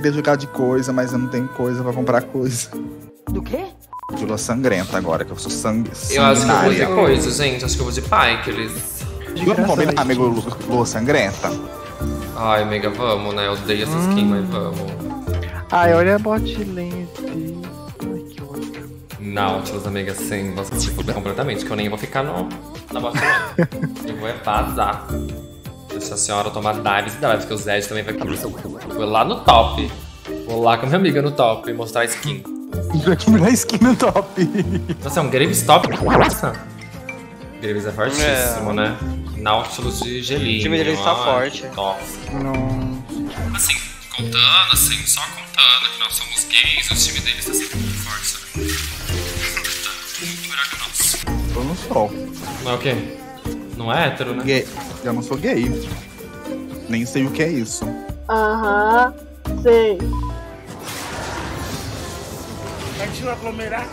queria jogar de coisa, mas eu não tenho coisa pra comprar coisa. Do quê? De Lua Sangrenta agora, que eu sou sanguinária. Eu acho que eu vou de coisa, gente. Acho que eu vou de Pikeles. Vamos combinar, amigo, Lua Sangrenta? Ai, Mega, vamos, né? Eu odeio essa skin, mas vamos. Ai, olha a botlane. Ai, que ótimo. Nautilus, amiga, sim. Nossa, se fuder completamente, que eu nem vou ficar na botlane. Eu vou vazar. Deixa a senhora tomar Darius e Darius, porque o Zed também vai quebrar seu cu. Vou lá no top. Vou lá com a minha amiga no top e mostrar a skin. Vai skin no top. Nossa, é um Graves top. Nossa. Graves é fortíssimo, né? Nautilus de gelinho. O time deles tá forte. Não. Assim, contando, assim, só contando que nós somos gays, o time deles tá sempre muito forte, né? Tá muito melhor que o nosso. Eu não sou. Não é o quê? Não é hétero, né? Gay. Eu não sou gay. Nem sei o que é isso. Aham, sei. Partiu aglomerar.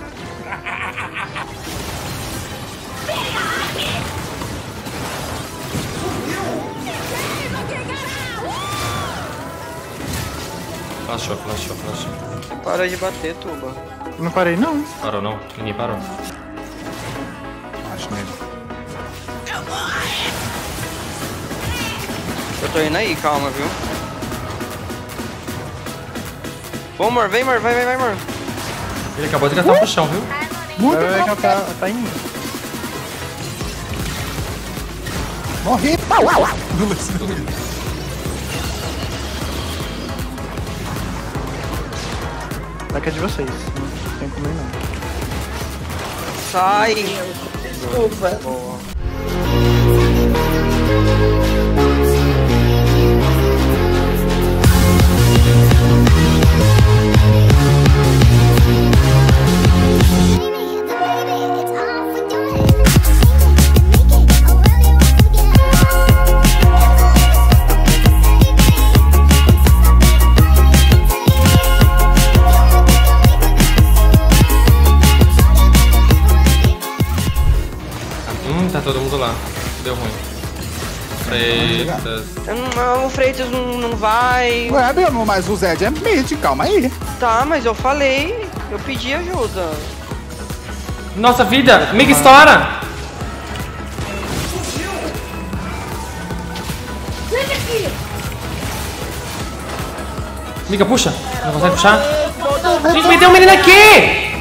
Flashou, flashou, flashou. Para de bater, Tuba. Não parei, não. Parou, não. Ninguém parou. Acho mesmo. Eu tô indo aí, calma, viu? Vamos, amor. Vem, amor. Vai, vai, vai, amor. Ele acabou de catar pro chão, viu? Muito bom. Tá indo. Morri. Daqui é de vocês, não tem como ir não. Sai! Desculpa. Boa. Todo mundo lá. Deu ruim. Freitas. Não, o Freitas não vai. Ué, Bimo, mas o Zed é mid, calma aí. Tá, mas eu falei. Eu pedi ajuda. Nossa vida! Mega estoura! Mega, puxa! Não consegue puxar? Gente, meteu um menino aqui!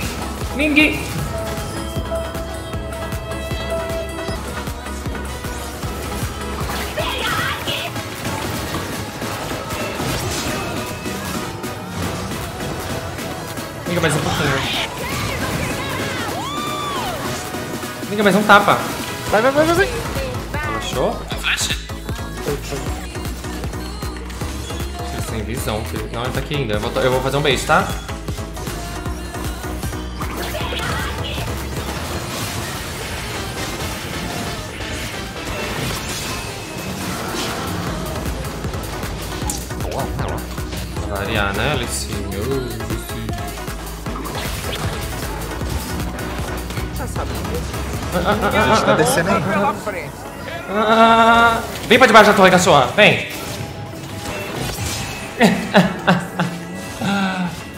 Ninguém. Mais um pouquinho. Liga mais um tapa. Vai, vai, vai, vai. Achou? É flash? Ele tem visão, filho. Não, ele tá aqui ainda. Eu vou fazer um bait, tá? Pra variar, né, Alice? Meu Deus. A gente tá descendo aí. Vem pra debaixo da torre, Caçuã. Vem.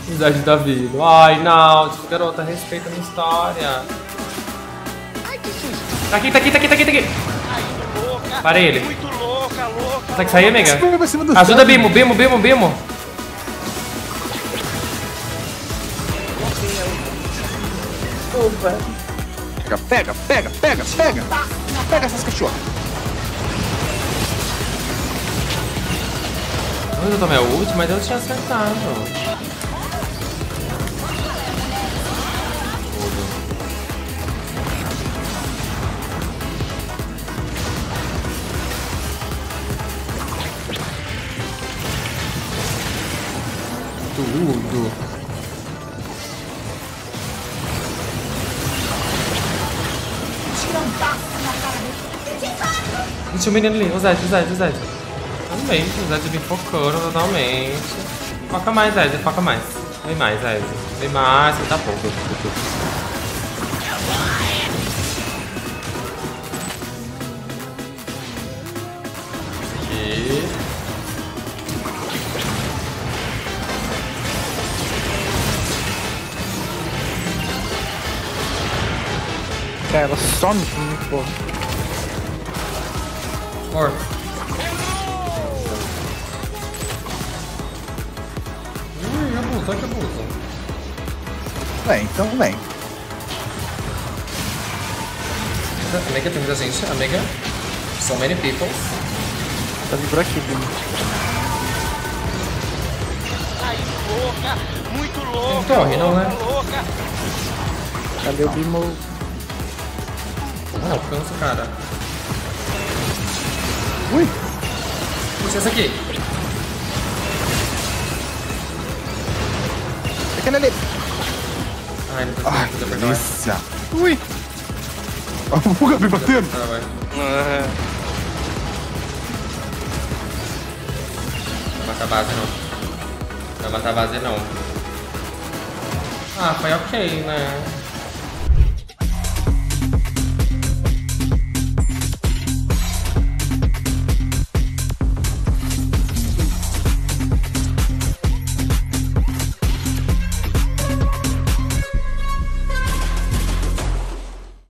Amizade da vida. Ai, não. Garota, respeita a minha história. Tá aqui, tá aqui, tá aqui, tá aqui, tá aqui. Para ele. Muito louca, louca. Tá que sair, Mega? Ajuda, Bimo, Bimo, Bimo, Bimo. Opa. Pega, pega, pega, pega, pega! Pega essas cachorras! Eu tomei a ult, mas eu tinha acertado. Tudo! Gente, o menino ali, o Zed, o Zed, o Zed. Totalmente, o Zed me focou totalmente. Foca mais, Zed, foca mais. Vem mais, Zed. Vem mais, você tá pouco. Aqui. cara, ela some de mim, pô. Morto. Já voltou. Vem, então vem. A Mega tem muita gente, a Mega. So many people. Tá vibrando aqui, Bimo. Louca, muito louca, então, louca. Cadê o Bimo? Não, canso, cara. Ui! Puxa essa aqui. Pequena ali. Ai, não tô conseguindo pegar mais. Ui! A fuga me batendo. Não vai acabar assim, não. Vai matar a base não. Ah, foi ok, né?